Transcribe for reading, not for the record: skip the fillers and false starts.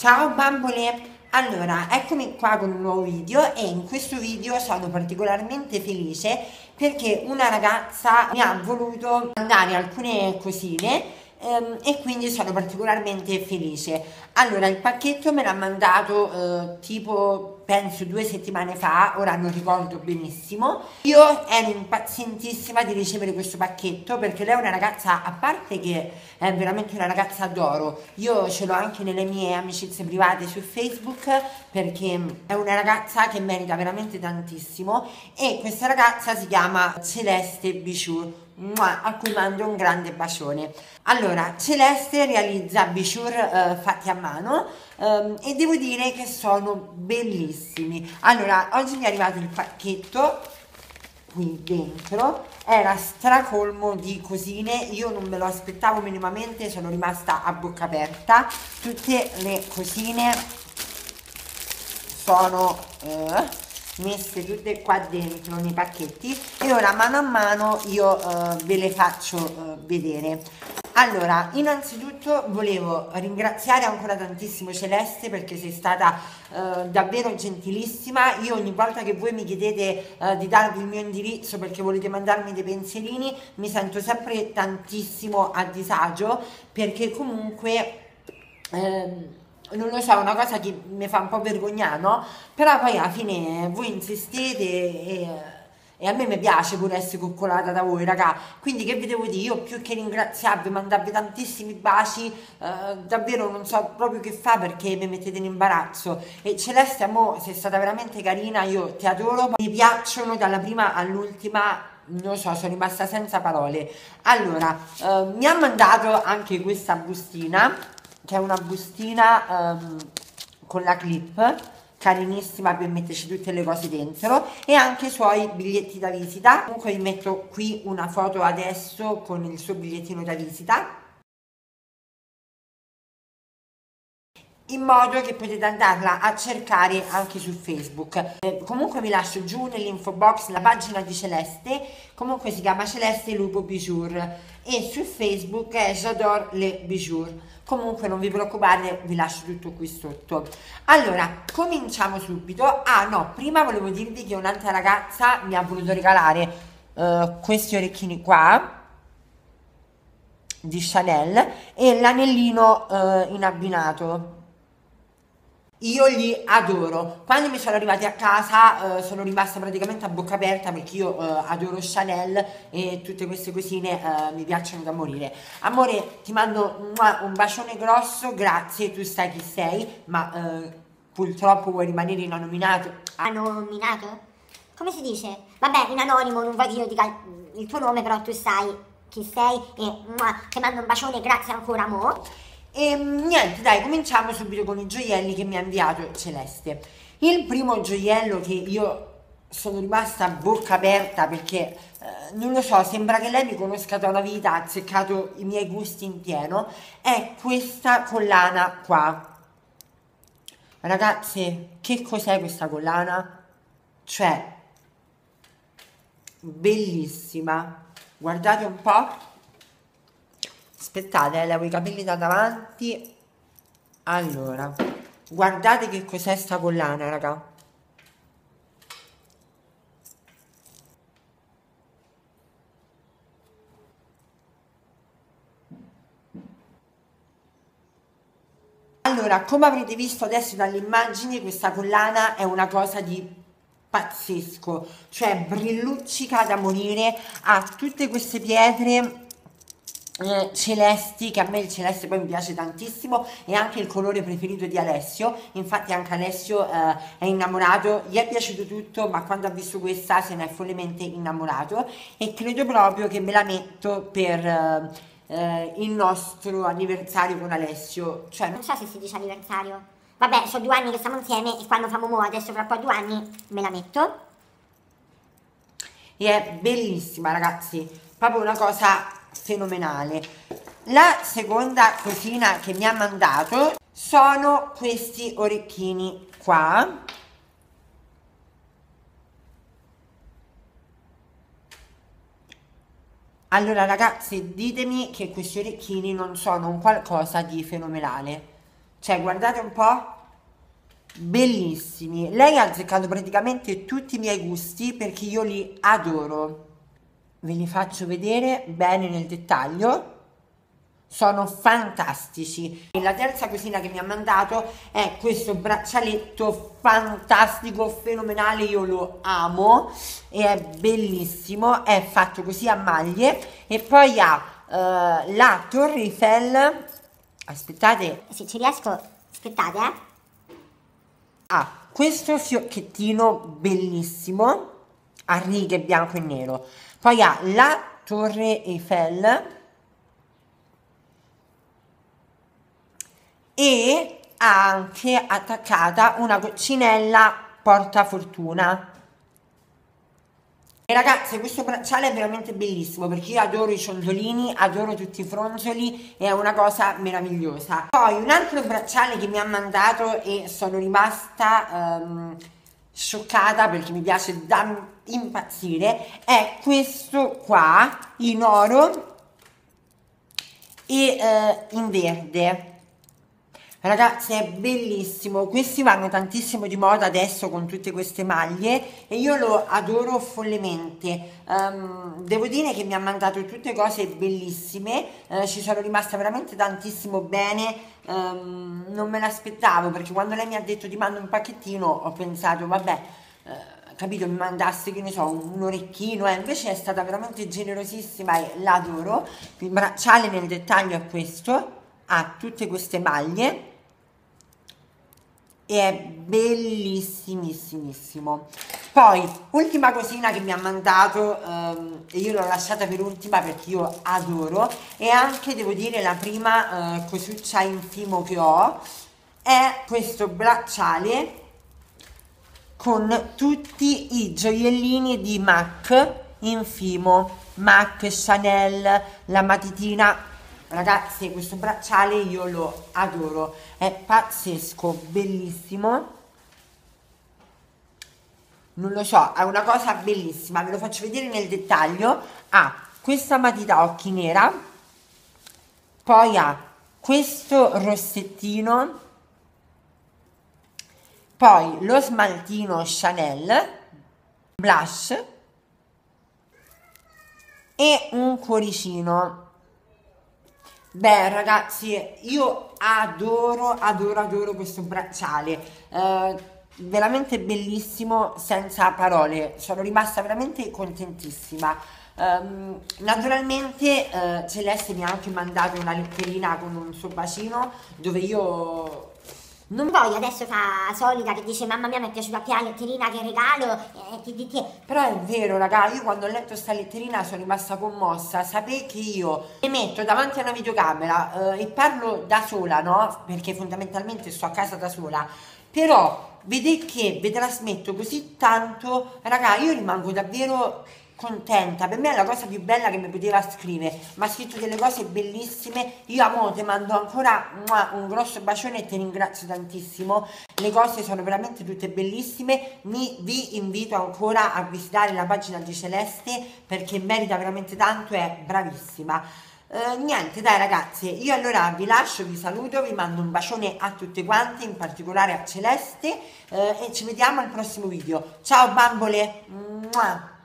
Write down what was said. Ciao bambole! Allora, eccomi qua con un nuovo video e in questo video sono particolarmente felice perché una ragazza mi ha voluto mandare alcune cosine e quindi sono particolarmente felice. Allora, il pacchetto me l'ha mandato tipo penso 2 settimane fa, ora non ricordo benissimo. Io ero impazientissima di ricevere questo pacchetto perché lei è una ragazza, a parte che è veramente una ragazza d'oro. Io ce l'ho anche nelle mie amicizie private su Facebook perché è una ragazza che merita veramente tantissimo, e questa ragazza si chiama Celeste Bijoux, a cui mando un grande bacione. Allora, Celeste realizza bijoux fatti a mano e devo dire che sono bellissimi. Allora, oggi mi è arrivato il pacchetto, qui dentro era stracolmo di cosine, io non me lo aspettavo minimamente, sono rimasta a bocca aperta. Tutte le cosine sono messe tutte qua dentro nei pacchetti, e ora mano a mano io ve le faccio vedere. Allora, innanzitutto volevo ringraziare ancora tantissimo Celeste perché sei stata davvero gentilissima. Io ogni volta che voi mi chiedete di darvi il mio indirizzo perché volete mandarmi dei pensierini mi sento sempre tantissimo a disagio, perché comunque non lo so, è una cosa che mi fa un po' vergognare, no? Però poi alla fine voi insistete e a me mi piace pure essere coccolata da voi, raga. Quindi che vi devo dire, io più che ringraziarvi, mandarvi tantissimi baci, davvero non so proprio che fa perché mi mettete in imbarazzo. E Celeste, amore, sei stata veramente carina, io ti adoro, mi piacciono dalla prima all'ultima. Non so, sono rimasta senza parole. Allora, mi ha mandato anche questa bustina, che è una bustina con la clip, carinissima, per metterci tutte le cose dentro, e anche i suoi biglietti da visita. Comunque vi metto qui una foto adesso con il suo bigliettino da visita, in modo che potete andarla a cercare anche su Facebook. Comunque vi lascio giù nell'info box la pagina di Celeste, comunque si chiama Celeste Lupo Bijoux, e su Facebook è J'adore les Bijoux. Comunque non vi preoccupate, vi lascio tutto qui sotto. Allora, cominciamo subito. Ah no, prima volevo dirvi che un'altra ragazza mi ha voluto regalare questi orecchini qua di Chanel e l'anellino in abbinato. Io li adoro. Quando mi sono arrivati a casa sono rimasta praticamente a bocca aperta perché io adoro Chanel e tutte queste cosine mi piacciono da morire. Amore, ti mando un bacione grosso, grazie, tu sai chi sei, ma purtroppo vuoi rimanere inanominato. Anominato? Come si dice? Vabbè, in anonimo, non voglio dire il tuo nome, però tu sai chi sei e ti mando un bacione, grazie ancora, amore. E niente, dai, cominciamo subito con i gioielli che mi ha inviato Celeste. Il primo gioiello che io sono rimasta a bocca aperta perché non lo so, sembra che lei mi conosca da una vita, ha azzeccato i miei gusti in pieno, è questa collana qua. Ragazze, che cos'è questa collana? Cioè, bellissima, guardate un po'. Aspettate, levo i capelli da davanti. Allora, guardate che cos'è sta collana, raga. Allora, come avrete visto adesso dall'immagine, questa collana è una cosa di pazzesco. Cioè, brilluccica da morire, ha tutte queste pietre celesti, che a me il celeste poi mi piace tantissimo, è anche il colore preferito di Alessio, infatti anche Alessio è innamorato, gli è piaciuto tutto, ma quando ha visto questa se ne è follemente innamorato, e credo proprio che me la metto per il nostro anniversario con Alessio. Cioè, non so se si dice anniversario, vabbè, sono 2 anni che stiamo insieme e quando famo adesso fra qua 2 anni me la metto, e è bellissima, ragazzi, proprio una cosa fenomenale. La seconda cosina che mi ha mandato sono questi orecchini qua, allora ragazzi, ditemi che questi orecchini non sono un qualcosa di fenomenale, cioè guardate un po', bellissimi. Lei ha azzeccato praticamente tutti i miei gusti perché io li adoro. Ve li faccio vedere bene nel dettaglio, sono fantastici. E la terza cosina che mi ha mandato è questo braccialetto fantastico, fenomenale, io lo amo e è bellissimo, è fatto così a maglie e poi ha la Torre Eiffel. Aspettate, se ci riesco, aspettate, ha questo fiocchettino bellissimo a righe bianco e nero, poi ha la Torre Eiffel e ha anche attaccata una coccinella portafortuna. E ragazze, questo bracciale è veramente bellissimo perché io adoro i ciondolini, adoro tutti i fronzoli, è una cosa meravigliosa. Poi un altro bracciale che mi ha mandato e sono rimasta scioccata perché mi piace da impazzire, è questo qua in oro e in verde. Ragazzi, è bellissimo, questi vanno tantissimo di moda adesso con tutte queste maglie e io lo adoro follemente. Devo dire che mi ha mandato tutte cose bellissime, ci sono rimasta veramente tantissimo bene, non me l'aspettavo perché quando lei mi ha detto ti mando un pacchettino ho pensato vabbè, capito, mi mandasse, che ne so, un orecchino, invece è stata veramente generosissima e l'adoro. Il bracciale nel dettaglio è questo, ha tutte queste maglie e è bellissimissimissimo. Poi ultima cosina che mi ha mandato, e io l'ho lasciata per ultima perché io adoro, e anche devo dire la prima cosuccia in timo che ho, è questo bracciale con tutti i gioiellini di MAC in fimo, MAC, Chanel, la matitina. Ragazzi, questo bracciale io lo adoro, è pazzesco, bellissimo, non lo so, è una cosa bellissima, ve lo faccio vedere nel dettaglio. Ha questa matita occhi nera, poi ha questo rossettino, poi lo smaltino Chanel, blush e un cuoricino. Beh ragazzi, io adoro questo bracciale, veramente bellissimo, senza parole, sono rimasta veramente contentissima. Naturalmente Celeste mi ha anche mandato una letterina con un suo bacino dove io... Non voglio adesso fa solita che dice mamma mia mi è piaciuta più la letterina, che regalo, però è vero raga, io quando ho letto sta letterina sono rimasta commossa. Sapete che io mi metto davanti a una videocamera e parlo da sola, no? Perché fondamentalmente sto a casa da sola, però vedete che ve trasmetto così tanto, raga, io rimango davvero contenta, per me è la cosa più bella che mi poteva scrivere, mi ha scritto delle cose bellissime. Io amo, te mando ancora un grosso bacione e te ringrazio tantissimo, le cose sono veramente tutte bellissime. Vi invito ancora a visitare la pagina di Celeste perché merita veramente tanto, è bravissima. Niente dai ragazzi, io allora vi lascio, vi saluto, vi mando un bacione a tutte quante, in particolare a Celeste, e ci vediamo al prossimo video. Ciao bambole! Mua.